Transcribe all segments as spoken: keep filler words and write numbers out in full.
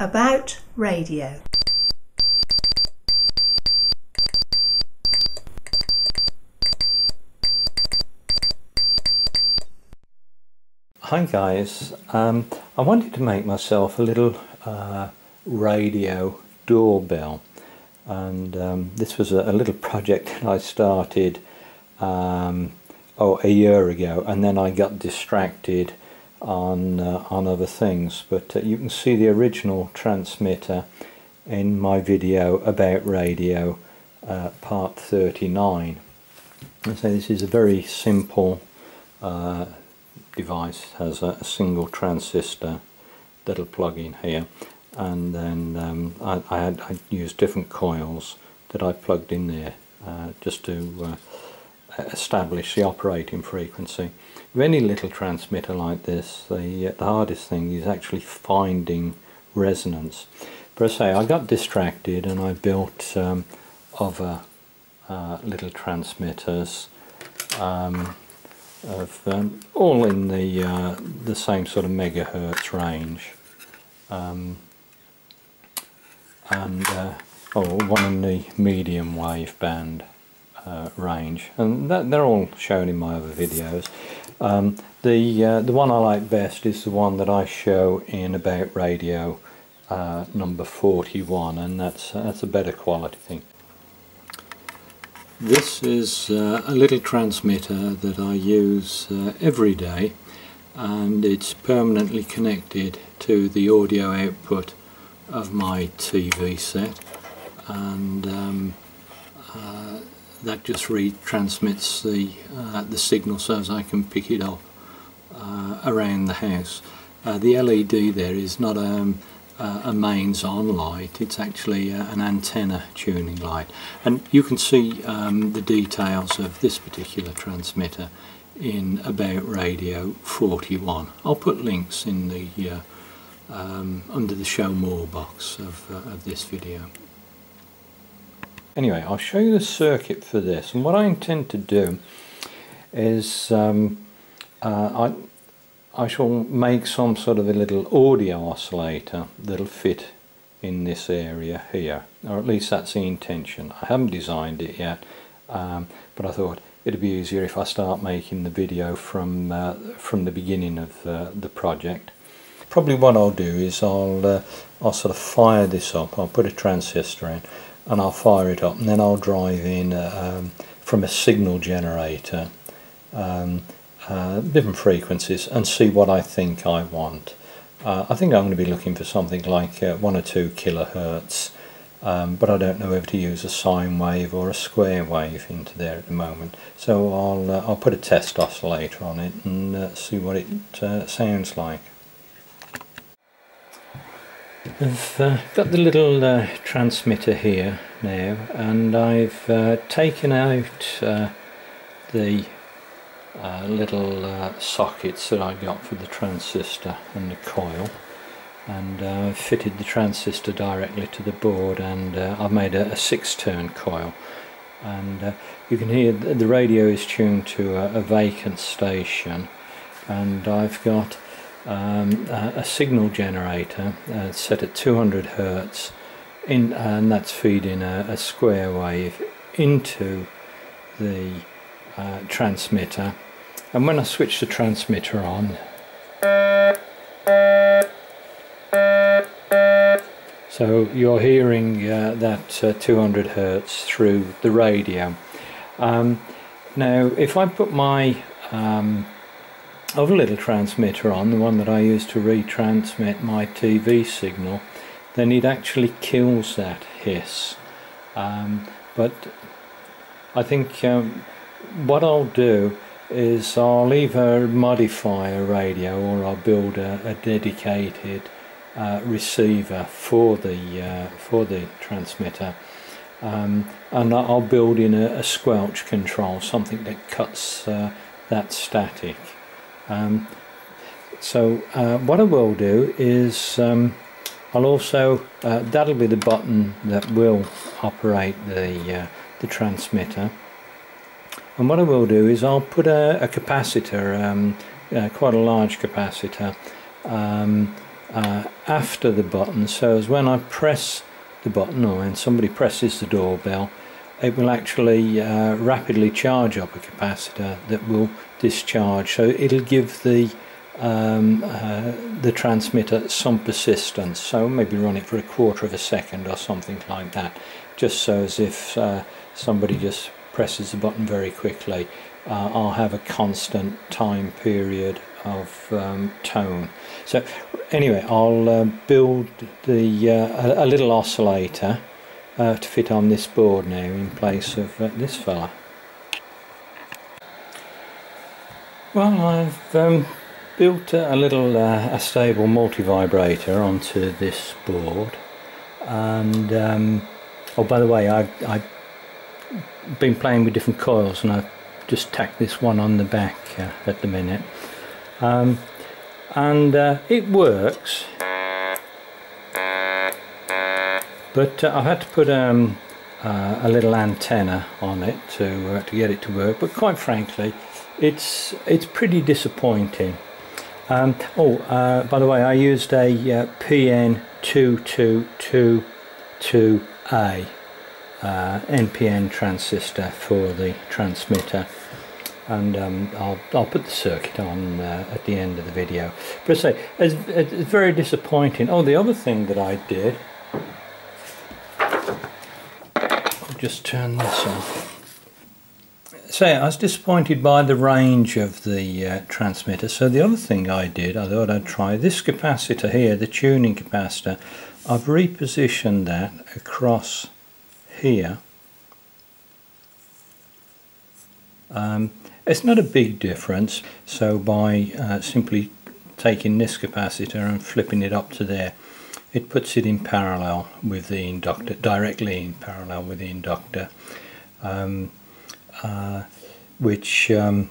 About radio. Hi guys, um, I wanted to make myself a little uh, radio doorbell, and um, this was a, a little project that I started um, oh, a year ago, and then I got distracted on, uh, on other things, but uh, you can see the original transmitter in my video about radio, uh, part thirty-nine. And so this is a very simple uh, device. Has a single transistor that'll plug in here, and then um, I, I, had, I used different coils that I plugged in there uh, just to uh, establish the operating frequency. With any little transmitter like this, the, uh, the hardest thing is actually finding resonance. But as I say, I got distracted and I built um, other uh, little transmitters. Um, Of, um, all in the uh, the same sort of megahertz range, um, and uh, oh, one in the medium wave band uh, range, and that, they're all shown in my other videos. Um, the uh, the one I like best is the one that I show in About Radio uh, number forty-one, and that's that's a better quality thing. This is uh, a little transmitter that I use uh, every day, and it's permanently connected to the audio output of my T V set, and um, uh, that just retransmits the, uh, the signal so as I can pick it up uh, around the house. Uh, the L E D there is not a Uh, a mains on light, it's actually uh, an antenna tuning light, and you can see um, the details of this particular transmitter in About Radio forty-one. I'll put links in the uh, um, under the show more box of, uh, of this video. Anyway, I'll show you the circuit for this, and what I intend to do is um, uh, I I shall make some sort of a little audio oscillator that'll fit in this area here, or at least that's the intention. I haven't designed it yet, um, but I thought it'd be easier if I start making the video from uh, from the beginning of uh, the project. Probably what I'll do is I'll uh, I'll sort of fire this up. I'll put a transistor in and I'll fire it up, and then I'll drive in uh, um, from a signal generator um, Uh, different frequencies and see what I think I want. Uh, I think I'm going to be looking for something like uh, one or two kilohertz, um, but I don't know whether to use a sine wave or a square wave into there at the moment. So I'll uh, I'll put a test oscillator on it and uh, see what it uh, sounds like. I've uh, got the little uh, transmitter here now, and I've uh, taken out uh, the Uh, little uh, sockets that I got for the transistor and the coil, and uh, fitted the transistor directly to the board, and uh, I've made a, a six turn coil, and uh, you can hear th the radio is tuned to a, a vacant station, and I've got um, a, a signal generator uh, set at two hundred hertz in, and that's feeding a, a square wave into the Uh, transmitter, and when I switch the transmitter on, so you're hearing uh, that uh, two hundred hertz through the radio. Um, now if I put my um, other little transmitter on, the one that I use to retransmit my T V signal, then it actually kills that hiss, um, but I think um, what I'll do is I'll either modify a radio or I'll build a, a dedicated uh, receiver for the uh, for the transmitter, um, and I'll build in a, a squelch control, something that cuts uh, that static. Um, so uh, what I will do is um, I'll also uh, that'll be the button that will operate the uh, the transmitter. And what I will do is I'll put a, a capacitor, um, uh, quite a large capacitor, um, uh, after the button, so as when I press the button or when somebody presses the doorbell, it will actually uh, rapidly charge up a capacitor that will discharge, so it'll give the um, uh, the transmitter some persistence, so maybe run it for a quarter of a second or something like that, just so as if uh, somebody just presses the button very quickly, uh, I'll have a constant time period of um, tone. So anyway, I'll uh, build the uh, a, a little oscillator Uh, to fit on this board now in place of uh, this fella. Well, I've um, built a little uh, a stable multivibrator onto this board, and um, oh, by the way, I, I've been playing with different coils and I've just tacked this one on the back uh, at the minute, um, and uh, it works. But uh, I've had to put um, uh, a little antenna on it to uh, to get it to work. But quite frankly, it's it's pretty disappointing. Um, oh, uh, by the way, I used a uh, P N two two two two A uh, N P N transistor for the transmitter, and um, I'll I'll put the circuit on uh, at the end of the video. But I say it's, it's very disappointing. Oh, the other thing that I did. Just turn this off. So I was disappointed by the range of the uh, transmitter, so the other thing I did, I thought I'd try this capacitor here, the tuning capacitor. I've repositioned that across here. Um, it's not a big difference, so by uh, simply taking this capacitor and flipping it up to there, it puts it in parallel with the inductor, directly in parallel with the inductor, um, uh, which um,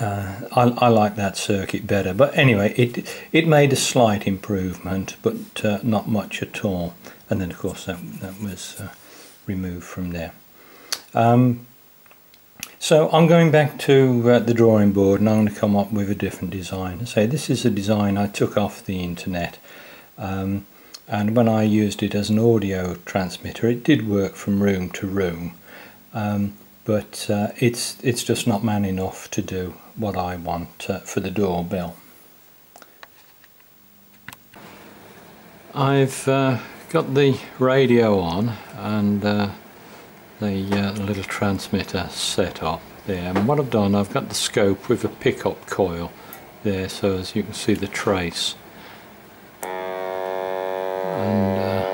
uh, I, I like that circuit better. But anyway, it it made a slight improvement, but uh, not much at all. And then of course that, that was uh, removed from there. Um, so I'm going back to uh, the drawing board, and I'm going to come up with a different design. So this is a design I took off the internet. Um, and when I used it as an audio transmitter, it did work from room to room, um, but uh, it's it's just not man enough to do what I want uh, for the doorbell. I've uh, got the radio on and uh, the uh, little transmitter set up there, and what I've done, I've got the scope with a pickup coil there, so as you can see the trace. And uh,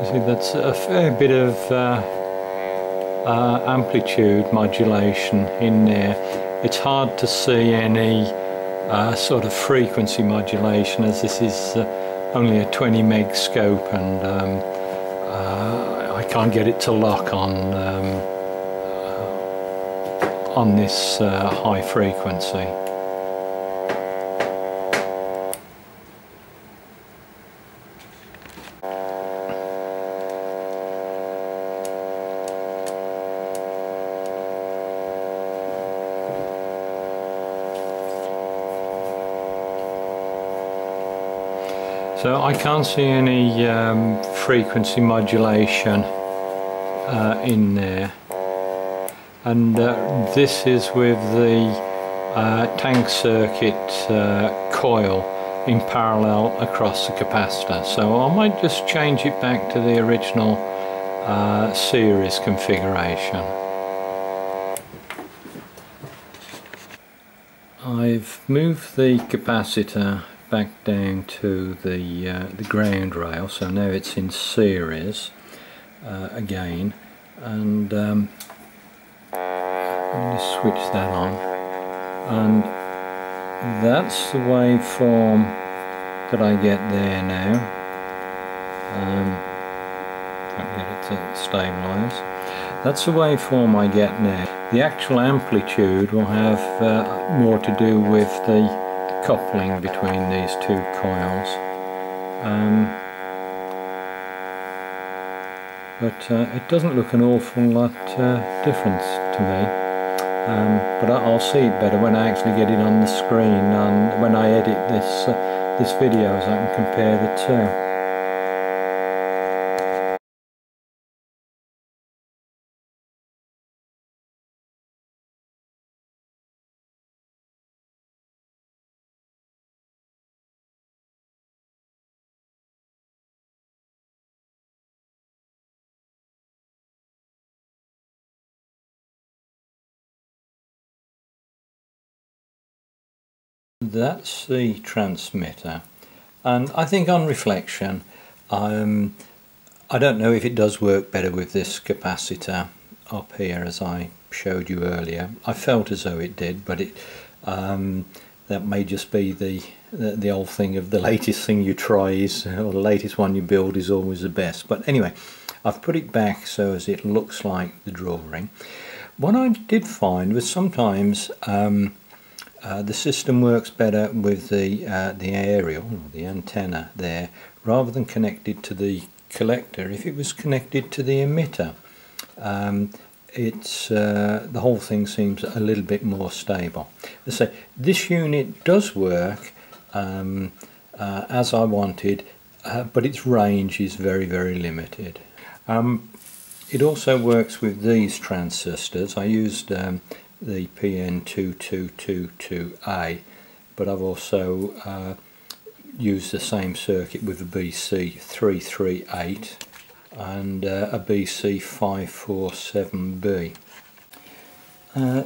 you see that's a fair bit of uh, uh, amplitude modulation in there. It's hard to see any uh, sort of frequency modulation, as this is uh, only a twenty meg scope, and um, uh, I can't get it to lock on um, uh, on this uh, high frequency. So I can't see any um, frequency modulation uh, in there, and uh, this is with the uh, tank circuit uh, coil in parallel across the capacitor, so I might just change it back to the original uh, series configuration. I've moved the capacitor back down to the uh, the ground rail, so now it's in series uh, again, and um, I'm going to switch that on, and that's the waveform that I get there now. Um, can't get it to stabilise. That's the waveform I get now. The actual amplitude will have uh, more to do with the coupling between these two coils, um, but uh, it doesn't look an awful lot uh, different to me. um, but I'll see it better when I actually get it on the screen, and when I edit this uh, this video, so I can compare the two. That's the transmitter, and I think on reflection um, I don't know if it does work better with this capacitor up here as I showed you earlier. I felt as though it did, but it um, that may just be the, the the old thing of the latest thing you try is, or the latest one you build is always the best. But anyway, I've put it back so as it looks like the drawing. What I did find was sometimes um, Uh, the system works better with the uh, the aerial, or the antenna there, rather than connected to the collector. If it was connected to the emitter, um, it's uh, the whole thing seems a little bit more stable. So this unit does work um, uh, as I wanted, uh, but its range is very very limited. Um, it also works with these transistors. I used um, the P N two two two two A, but I've also uh, used the same circuit with a B C three three eight and uh, a B C five four seven B. Uh,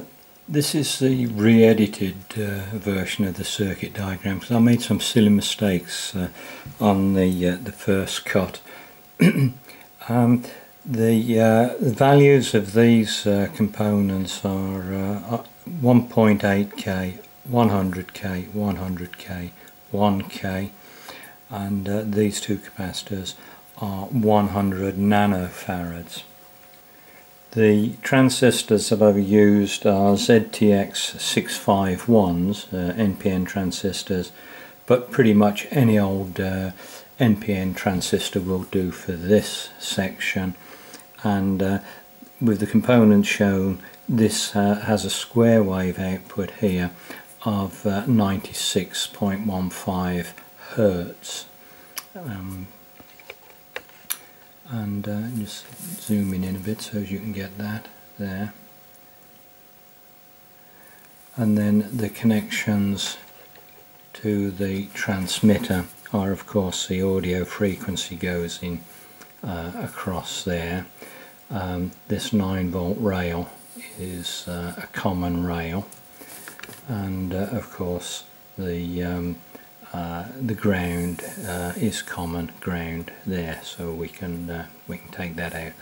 this is the re-edited uh, version of the circuit diagram, because I made some silly mistakes uh, on the, uh, the first cut. um, The uh, values of these uh, components are uh, one point eight K, one hundred K, one hundred K, one K, and uh, these two capacitors are one hundred nanofarads. The transistors that I've used are Z T X six fifty-ones, uh, N P N transistors, but pretty much any old uh, N P N transistor will do for this section. And uh, with the components shown, this uh, has a square wave output here of uh, ninety-six point one five hertz. Um, and uh, just zooming in a bit so as you can get that there. And then the connections to the transmitter are, of course, the audio frequency goes in uh, across there. Um, this nine volt rail is uh, a common rail, and uh, of course the um, uh, the ground uh, is common ground there, so we can uh, we can take that out.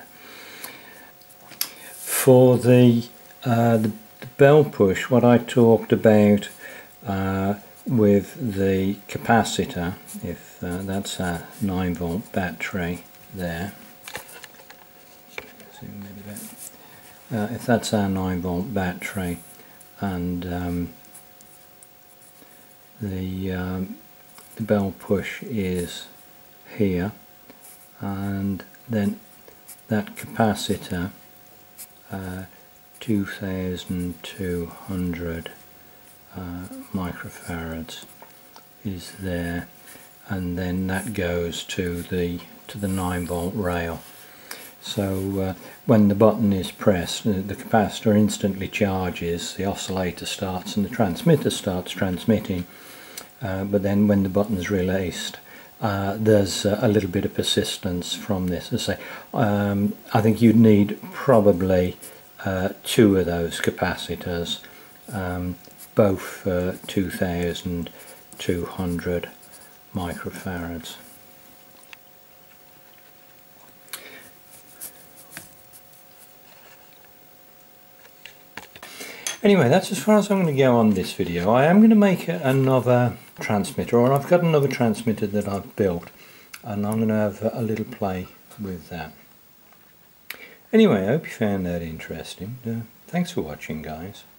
For the, uh, the bell push, what I talked about uh, with the capacitor, if uh, that's a nine volt battery there. Uh, if that's our nine volt battery, and um, the, um, the bell push is here, and then that capacitor, uh, two thousand two hundred uh, microfarads is there, and then that goes to the to the nine volt rail. So uh, when the button is pressed, the capacitor instantly charges, the oscillator starts, and the transmitter starts transmitting. Uh, but then when the button is released, uh, there's a little bit of persistence from this. As I say, um, I think you'd need probably uh, two of those capacitors, um, both uh, two thousand two hundred microfarads. Anyway, that's as far as I'm going to go on this video. I am going to make another transmitter, or I've got another transmitter that I've built, and I'm going to have a little play with that. Anyway, I hope you found that interesting. Uh, thanks for watching, guys.